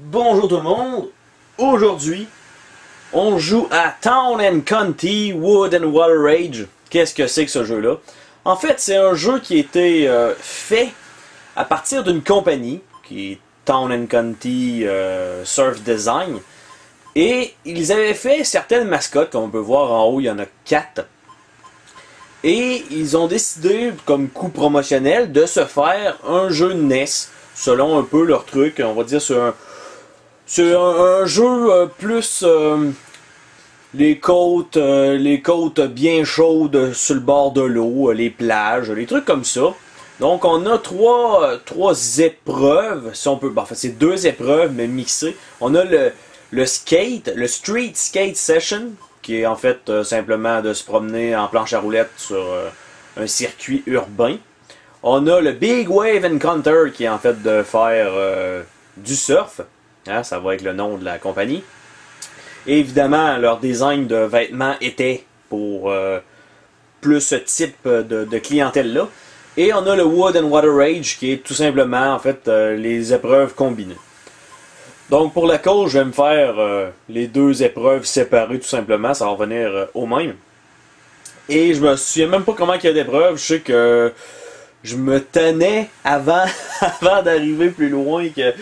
Bonjour tout le monde, aujourd'hui on joue à Town and Country Wood and Water Rage. Qu'est-ce que c'est que ce jeu là? En fait c'est un jeu qui a été fait à partir d'une compagnie qui est Town and Country Surf Design. Et ils avaient fait certaines mascottes, comme on peut voir en haut il y en a 4. Et ils ont décidé comme coup promotionnel de se faire un jeu NES selon un peu leur truc, on va dire sur un jeu plus les côtes bien chaudes sur le bord de l'eau, les plages, les trucs comme ça. Donc on a trois épreuves, si on peut, bon, en fait c'est 2 épreuves mais mixées. On a le skate, le street skate session, qui est en fait simplement de se promener en planche à roulettes sur un circuit urbain. On a le big wave encounter, qui est en fait de faire du surf. Hein, ça va être le nom de la compagnie. Et évidemment, leur design de vêtements était pour plus ce type de clientèle-là. Et on a le Wood and Water Rage, qui est tout simplement en fait les épreuves combinées. Donc pour la cause, je vais me faire les 2 épreuves séparées tout simplement. Ça va revenir au même. Et je me souviens même pas comment il y a d'épreuves. Je sais que je me tenais avant d'arriver plus loin que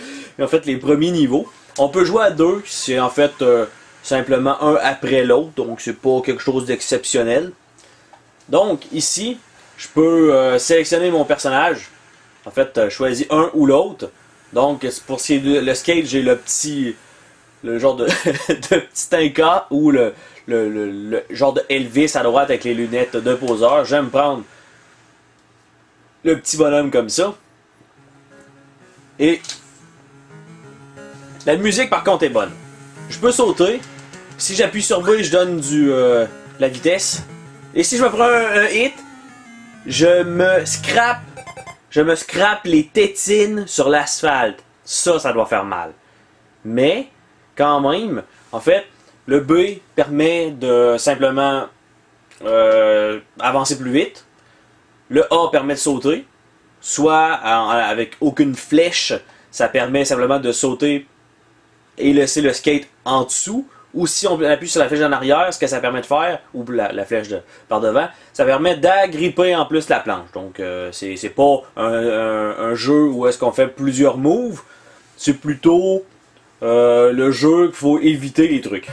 en fait les premiers niveaux. On peut jouer à 2, c'est en fait simplement un après l'autre, donc c'est pas quelque chose d'exceptionnel. Donc ici, je peux sélectionner mon personnage. En fait, je choisis un ou l'autre. Donc pour ce qui est de le skate, j'ai le genre de, de petit Inca ou le genre de Elvis à droite avec les lunettes de poseur. J'aime prendre le petit bonhomme comme ça. Et la musique par contre est bonne. Je peux sauter. Si j'appuie sur B, je donne la vitesse. Et si je me prends un hit, je me scrape les tétines sur l'asphalte. Ça doit faire mal. Mais quand même, en fait, le B permet de simplement avancer plus vite. Le A permet de sauter. Soit avec aucune flèche, ça permet simplement de sauter et laisser le skate en dessous. Ou si on appuie sur la flèche en arrière, ce que ça permet de faire, ou la flèche par devant, ça permet d'agripper en plus la planche. Donc c'est pas un jeu où est-ce qu'on fait plusieurs moves, c'est plutôt le jeu qu'il faut éviter les trucs.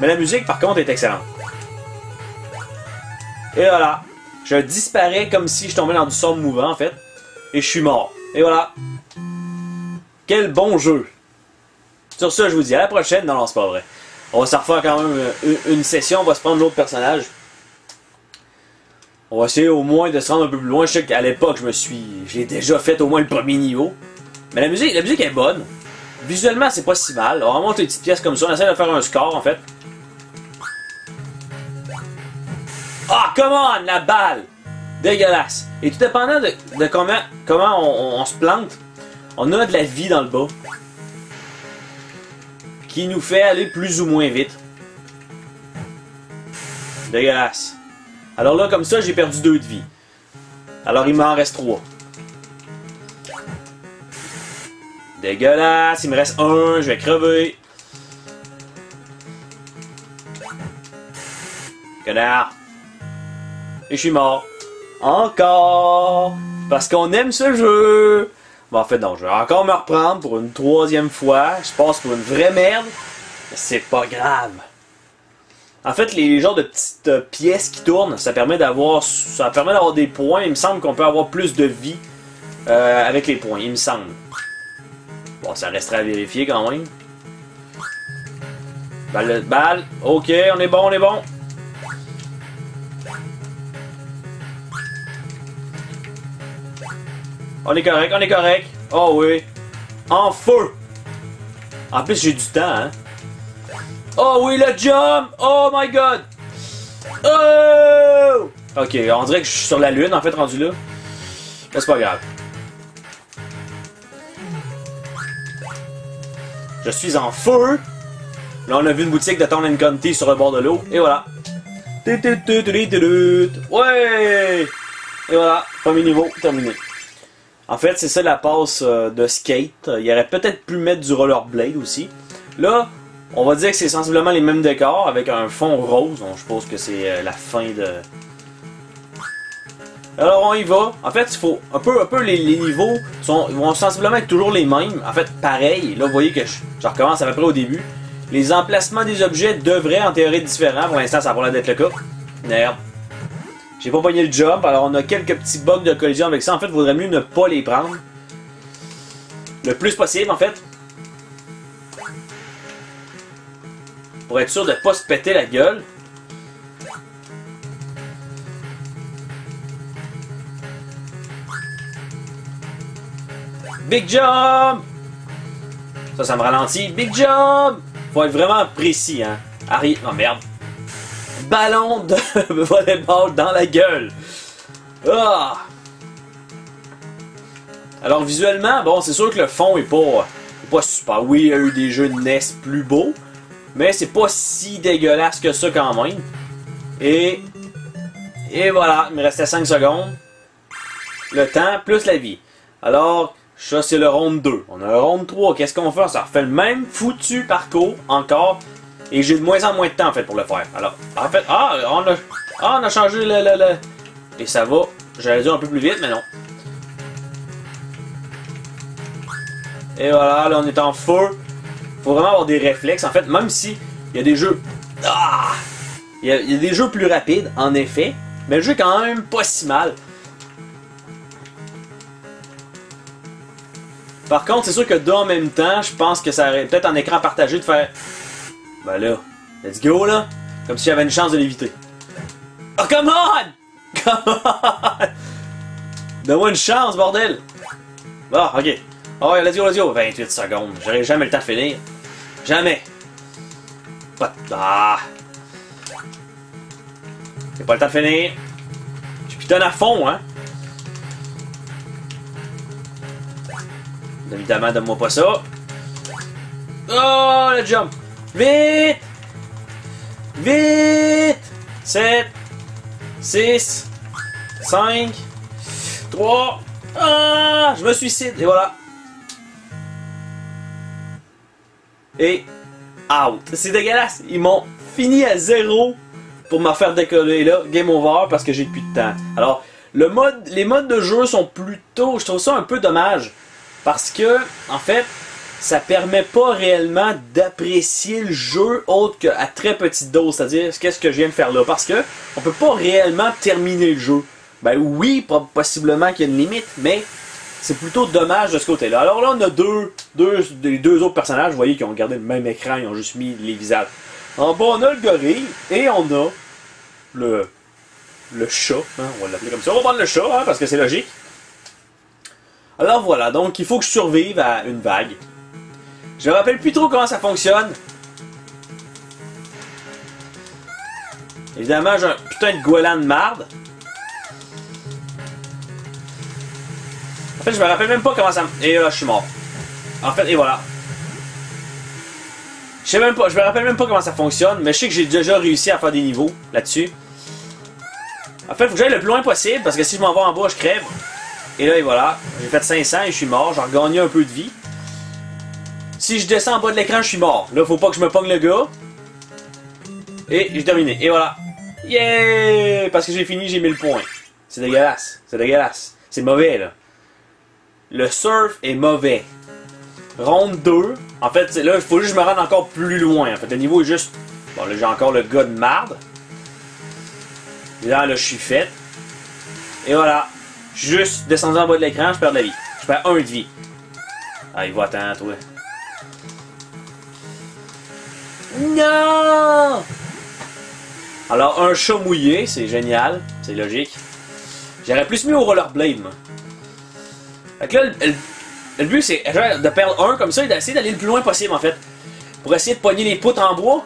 Mais la musique par contre est excellente. Et voilà, je disparais comme si je tombais dans du sombre mouvant en fait, et je suis mort. Et voilà, quel bon jeu! Sur ce, je vous dis à la prochaine. Non, c'est pas vrai. On va se refaire quand même une session. On va se prendre l'autre personnage. On va essayer au moins de se rendre un peu plus loin. Je sais qu'à l'époque, j'ai déjà fait au moins le premier niveau. Mais la musique est bonne. Visuellement, c'est pas si mal. On remonte les petites pièces comme ça. On essaie de faire un score, en fait. Ah, come on! La balle! Dégueulasse! Et tout dépendant de comment on se plante, on a de la vie dans le bas, qui nous fait aller plus ou moins vite. Dégueulasse. Alors là, comme ça, j'ai perdu 2 de vie. Alors il m'en reste 3. Dégueulasse. Il me reste 1. Je vais crever. Connard. Et je suis mort. Encore. Parce qu'on aime ce jeu. Bon, en fait, non, je vais encore me reprendre pour une 3e fois. Je passe pour une vraie merde. C'est pas grave. En fait, les genres de petites pièces qui tournent, ça permet d'avoir des points. Il me semble qu'on peut avoir plus de vie avec les points, il me semble. Bon, ça restera à vérifier quand même. Balle. Ok, on est bon. On est correct. Oh oui. En feu. En plus, j'ai du temps, hein. Oh oui, le jump. Oh my god. Oh. Ok, on dirait que je suis sur la lune, en fait, rendu là. Mais c'est pas grave. Je suis en feu. Là, on a vu une boutique de Town and Country sur le bord de l'eau. Et voilà. Ouais. Et voilà. Premier niveau terminé. En fait, c'est ça la passe de skate. Il aurait peut-être pu mettre du rollerblade aussi. Là, on va dire que c'est sensiblement les mêmes décors avec un fond rose. Donc, je pense que c'est la fin de... Alors, on y va. En fait, il faut un peu les niveaux vont sensiblement être toujours les mêmes. En fait, pareil. Là, vous voyez que je recommence à peu près au début. Les emplacements des objets devraient, en théorie, être différents. Pour l'instant, ça a pas l'air d'être le cas. Merde. J'ai pas pogné le jump. Alors, on a quelques petits bugs de collision avec ça. En fait, il vaudrait mieux ne pas les prendre. Le plus possible, en fait. Pour être sûr de pas se péter la gueule. Big jump! Ça me ralentit. Big jump! Faut être vraiment précis, hein. Harry... Oh, merde. Ballon de volleyball dans la gueule. Ah! Alors, visuellement, bon, c'est sûr que le fond est pas super. Oui, il y a eu des jeux NES plus beaux, mais c'est pas si dégueulasse que ça quand même. Et voilà, il me restait 5 secondes. Le temps plus la vie. Alors... ça, c'est le round 2. On a le round 3. Qu'est-ce qu'on fait? Ça refait le même foutu parcours, encore. Et j'ai de moins en moins de temps, en fait, pour le faire. Alors, en fait... Ah! On a changé le... Et ça va. J'allais dire un peu plus vite, mais non. Et voilà, là, on est en feu. Faut vraiment avoir des réflexes, en fait. Même si il y a des jeux... Ah! Il y a des jeux plus rapides, en effet. Mais le jeu est quand même pas si mal. Par contre, c'est sûr que deux en même temps, je pense que ça aurait peut-être en écran partagé de faire... Ben là, let's go là! Comme si j'avais une chance de l'éviter. Oh, come on! Come on! Donne-moi une chance, bordel! Bon, ok. Oh, let's go, let's go! 28 secondes, j'aurai jamais le temps de finir. Jamais! Pas de... Ah! J'ai pas le temps de finir. Je pitonne à fond, hein! Évidemment, donne-moi pas ça. Oh, le jump! Vite! Vite! 7, 6, 5, 3, ah! Je me suicide, et voilà. Et out. C'est dégueulasse. Ils m'ont fini à zéro pour me faire décoller là. Game over parce que j'ai plus de temps. Alors, les modes de jeu sont plutôt... Je trouve ça un peu dommage. Parce que, en fait, ça permet pas réellement d'apprécier le jeu autre qu'à très petite dose. C'est-à-dire, qu'est-ce que je viens de faire là? Parce que on peut pas réellement terminer le jeu. Ben oui, possiblement qu'il y a une limite, mais c'est plutôt dommage de ce côté-là. Alors là, on a les deux autres personnages, vous voyez, qui ont gardé le même écran, ils ont juste mis les visages. En bas, on a le gorille, et on a le chat, hein, on va l'appeler comme ça. On va prendre le chat, hein, parce que c'est logique. Alors voilà, donc il faut que je survive à une vague. Je me rappelle plus trop comment ça fonctionne. Évidemment, j'ai un putain de goéland de marde. En fait, je me rappelle même pas comment ça... Et là, je suis mort. En fait, et voilà. Je sais même pas, je me rappelle même pas comment ça fonctionne, mais je sais que j'ai déjà réussi à faire des niveaux là-dessus. En fait, faut que j'aille le plus loin possible, parce que si je m'en vais en bas, je crève. Et là, et voilà, j'ai fait 500 et je suis mort, j'ai regagné un peu de vie. Si je descends en bas de l'écran, je suis mort. Là, faut pas que je me pogne le gars. Et j'ai terminé, et voilà. Yeah! Parce que j'ai fini, j'ai 1000 points. C'est dégueulasse, c'est dégueulasse. C'est mauvais, là. Le surf est mauvais. Ronde 2, en fait, là, il faut juste que je me rende encore plus loin. En fait, le niveau est juste... Bon, là, j'ai encore le gars de marde. Là, je suis fait. Et voilà. Juste descendu en bas de l'écran, je perds de la vie. Je perds 1 de vie. Ah, il va attendre, toi. Non! Alors, un chat mouillé, c'est génial. C'est logique. J'aurais plus mis au rollerblade, moi. Fait que là, le but, c'est de perdre 1 comme ça et d'essayer d'aller le plus loin possible, en fait. Pour essayer de pogner les poutres en bois.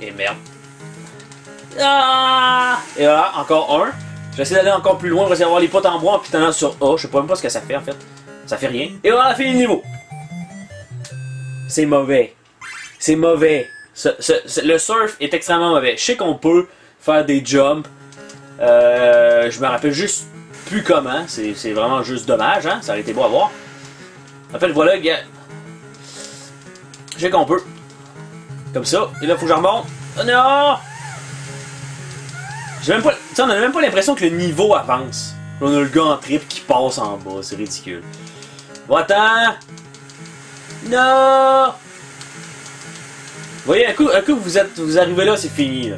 Et merde. Ah! Et voilà, encore 1. J'essaie d'aller encore plus loin, j'essaie d'avoir les potes en bois en pitonnant sur A. Je sais pas même pas ce que ça fait en fait. Ça fait rien. Et voilà, fini le niveau. C'est mauvais. C'est mauvais. Le surf est extrêmement mauvais. Je sais qu'on peut faire des jumps. Je me rappelle juste plus comment. C'est vraiment juste dommage, hein? Ça aurait été beau à voir. En fait, voilà, gars. J'ai qu'on peut. Comme ça. Et là, faut que je remonte. Oh non! J'ai même pas... T'sais, on a même pas l'impression que le niveau avance. On a le gars en trip qui passe en bas. C'est ridicule. Va-t'en! Non! Vous voyez, un coup vous arrivez là, c'est fini, là.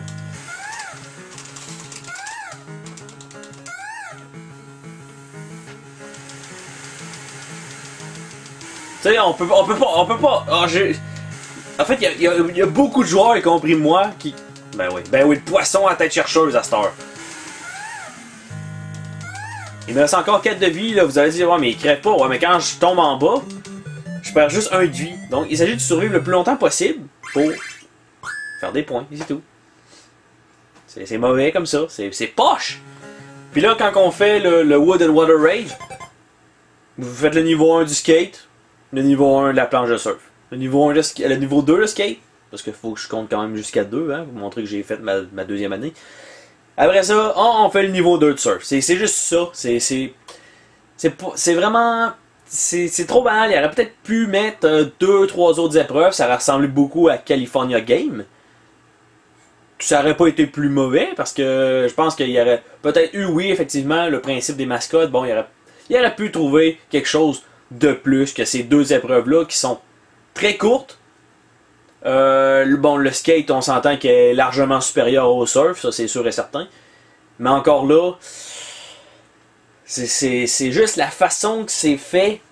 Tu sais, on peut pas... Oh, en fait, il y a beaucoup de joueurs, y compris moi, qui... Ben oui, le poisson à la tête chercheuse à cette heure. Il me reste encore 4 de vie, là. Vous allez dire, ouais, mais il crève pas. Ouais, mais quand je tombe en bas, je perds juste un de vie. Donc, il s'agit de survivre le plus longtemps possible pour faire des points. C'est tout. C'est mauvais comme ça. C'est poche. Puis là, quand on fait le Wood and Water Rage, vous faites le niveau 1 du skate, le niveau 1 de la planche de surf, le niveau 1 le niveau 2 de skate, parce qu'il faut que je compte quand même jusqu'à 2, hein, pour montrer que j'ai fait ma deuxième année. Après ça, on fait le niveau 2 de surf. C'est juste ça. C'est vraiment... C'est trop banal. Il aurait peut-être pu mettre 2-3 autres épreuves. Ça ressemblait beaucoup à California Game. Ça aurait pas été plus mauvais, parce que je pense qu'il y aurait peut-être eu, oui, effectivement, le principe des mascottes. Bon, il aurait pu trouver quelque chose de plus que ces deux épreuves-là qui sont très courtes. Bon, le skate, on s'entend qu'il est largement supérieur au surf, ça c'est sûr et certain. Mais encore là, c'est juste la façon que c'est fait.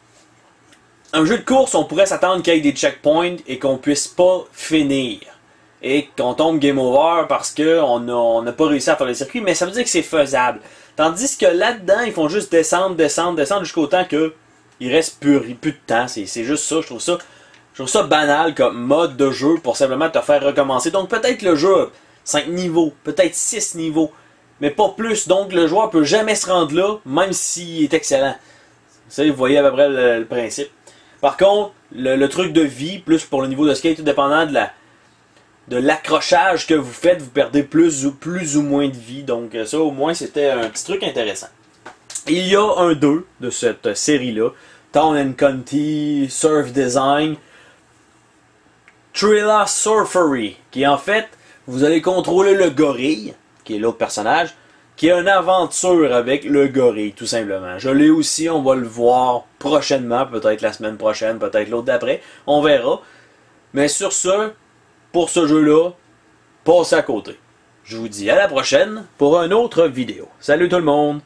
Un jeu de course, on pourrait s'attendre qu'il y ait des checkpoints et qu'on puisse pas finir. Et qu'on tombe game over parce qu'on n'a pas réussi à faire le circuit, mais ça veut dire que c'est faisable. Tandis que là-dedans, ils font juste descendre jusqu'au temps que il reste plus de temps. C'est juste ça, je trouve ça banal comme mode de jeu pour simplement te faire recommencer. Donc peut-être le jeu a 5 niveaux, peut-être 6 niveaux, mais pas plus. Donc le joueur peut jamais se rendre là, même s'il est excellent. Ça, vous voyez à peu près le principe. Par contre, le truc de vie, plus pour le niveau de skate, tout dépendant de l'accrochage que vous faites, vous perdez plus ou moins de vie. Donc ça, au moins, c'était un petit truc intéressant. Il y a un 2 de cette série-là, Town and Country Surf Design, Trilla Surfery, qui en fait, vous allez contrôler le gorille, qui est l'autre personnage, qui a une aventure avec le gorille, tout simplement. Je l'ai aussi, on va le voir prochainement, peut-être la semaine prochaine, peut-être l'autre d'après, on verra. Mais sur ce, pour ce jeu-là, passez à côté. Je vous dis à la prochaine pour une autre vidéo. Salut tout le monde!